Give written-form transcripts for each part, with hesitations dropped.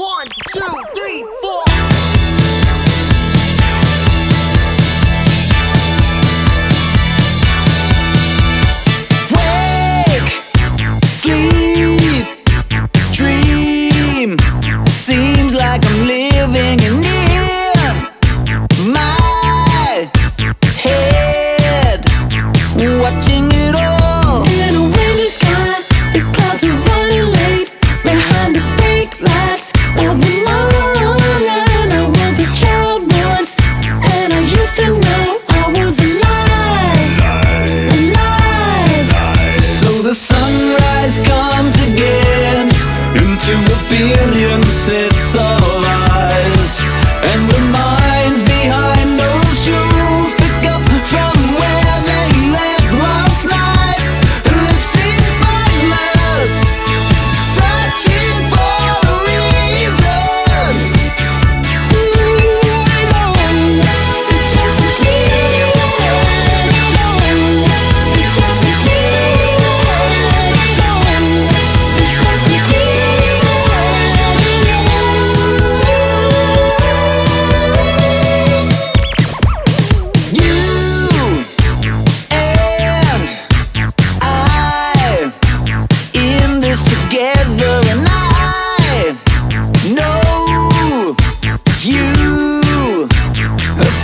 1, 2, 3, 4. Wake, sleep, dream. Seems like I'm living in my head, watching it all. And in a windy sky, the clouds are running late behind the big lights.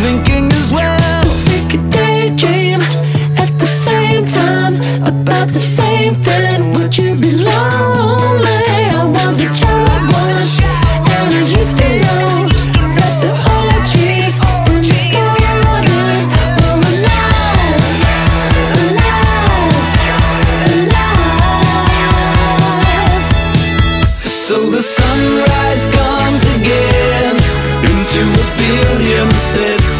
Thinking as well, we could daydream at the same time about the same thing. Would you be lonely? I was a child once, and I used to know that the old trees in the garden were alive, alive, alive. So the sunrise comes again into a billion sets.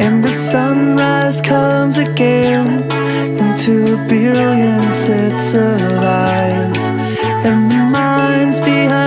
And the sunrise comes again into a billion sets of eyes and minds behind.